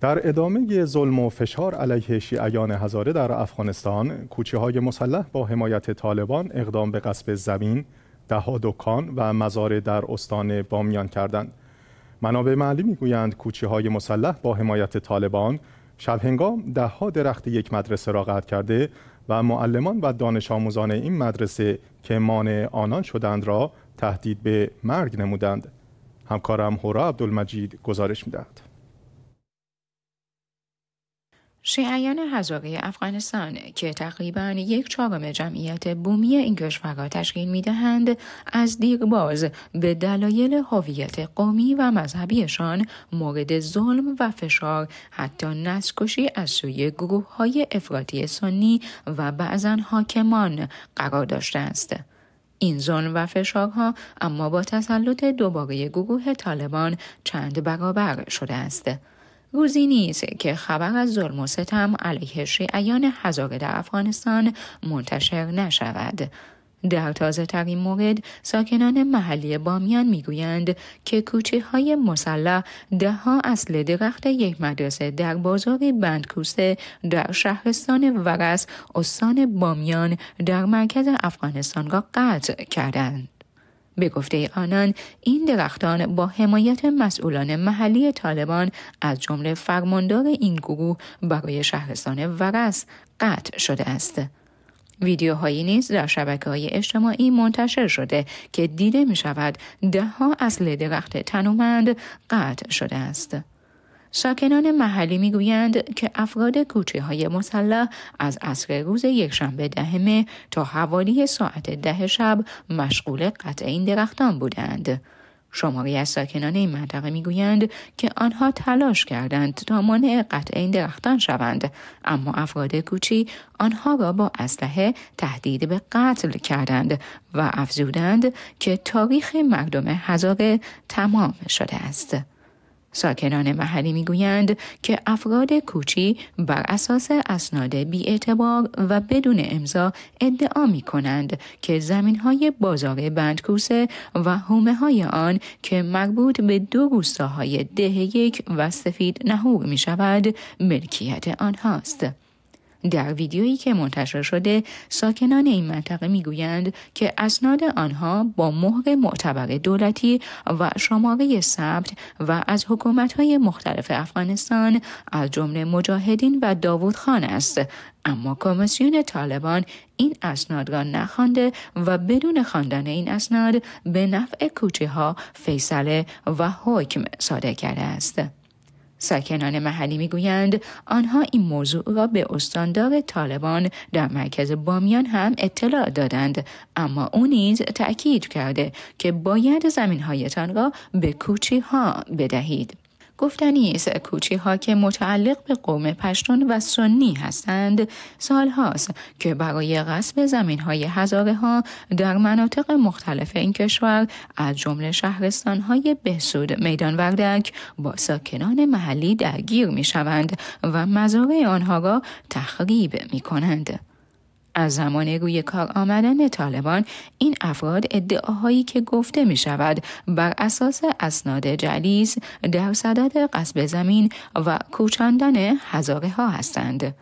در ادامه ظلم و فشار علیه شیعیان هزاره در افغانستان، کوچه‌های مسلح با حمایت طالبان اقدام به غصب زمین، ده‌ها دکان و مزارع در استان بامیان کردند. منابع محلی میگویند کوچه‌های مسلح با حمایت طالبان شب‌هنگام ده‌ها درخت یک مدرسه را قطع کرده و معلمان و دانش آموزان این مدرسه که مانع آنان شدند را تهدید به مرگ نمودند. همکارم حورا عبدالمجید گزارش می‌دهد. شیعیان هزاره افغانستان که تقریباً 1/4 جمعیت بومی این کشور را تشکیل می‌دهند، از دیرباز به دلایل هویت قومی و مذهبیشان مورد ظلم و فشار، حتی نسل‌کشی از سوی گروه‌های افراطی سنی و بعضاً حاکمان قرار داشته است. این ظلم و فشارها اما با تسلط دوباره گروه طالبان چند برابر شده است. روزی نیست که خبر از ظلم و ستم علیه شیعیان هزاره در افغانستان منتشر نشود. در تازه ترین مورد، ساکنان محلی بامیان میگویند که کوچه‌های مسلح ده‌ها اصل درخت یک مدرسه در بازار بندکوسه در شهرستان ورس استان بامیان در مرکز افغانستان را قطع کردند. به گفته آنان، این درختان با حمایت مسئولان محلی طالبان از جمله فرماندار این گروه برای شهرستان ورس قطع شده است. ویدیوهایی نیز در شبکه‌های اجتماعی منتشر شده که دیده می‌شود ده‌ها اصل درخت تنومند قطع شده است. ساکنان محلی میگویند که افراد کوچه‌های مسلح از عصر روز یکشنبه 10 مه تا حوالی ساعت 10 شب مشغول قطع این درختان بودند. شماری از ساکنان این منطقه میگویند که آنها تلاش کردند تا مانع قطع این درختان شوند، اما افراد کوچی آنها را با اسلحه تهدید به قتل کردند و افزودند که تاریخ مردم هزاره تمام شده است. ساکنان محلی میگویند که افراد کوچی بر اساس اسناد بی‌اعتبار و بدون امضا ادعا میکنند که زمینهای بازار بندکوسه و حومه‌های آن که مربوط به دو روستاهای دِه یک و سفید نَهُور میشود ملکیت آنهاست. در ویدیویی که منتشر شده، ساکنان این منطقه میگویند که اسناد آنها با مهر معتبر دولتی و شماره ثبت و از حکومت‌های مختلف افغانستان از جمله مجاهدین و داوود خان است، اما کمیسیون طالبان این اسناد را نخوانده و بدون خواندن این اسناد به نفع کوچه‌ها فیصله و حکم صادر کرده است. ساکنان محلی میگویند آنها این موضوع را به استاندار طالبان در مرکز بامیان هم اطلاع دادند، اما او نیز تأکید کرده که باید زمین‌هایتان را به کوچی‌ها بدهید. گفتنی است کوچی‌ها که متعلق به قوم پشتون و سنی هستند، سال‌هاست که برای غصب زمین‌های هزاره‌ها در مناطق مختلف این کشور از جمله شهرستان‌های بهسود، میدان وردک با ساکنان محلی درگیر می‌شوند و مزارع آنها را تخریب می‌کنند. از زمان روی کار آمدن طالبان، این افراد ادعاهایی که گفته می شود بر اساس اسناد جعلی در صدد غصب زمین و کوچاندن هزاره ها هستند.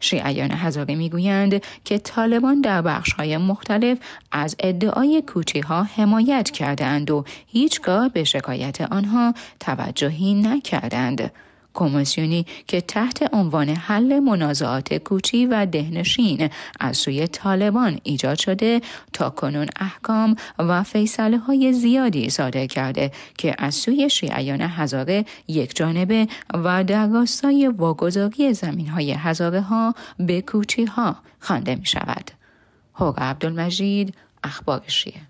شیعیان هزاره می گویند که طالبان در بخش های مختلف از ادعای کوچی ها حمایت کردند و هیچگاه به شکایت آنها توجهی نکردند. کمیسیونی که تحت عنوان حل منازعات کوچی و دهنشین از سوی طالبان ایجاد شده، تاکنون احکام و فیصله‌های زیادی صادر کرده که از سوی شیعیان هزاره یک جانبه و در راستای واگذاری زمین‌های هزاره‌ها به کوچی‌ها خوانده می‌شود. حورا عبدالمجید، اخبار شیعه.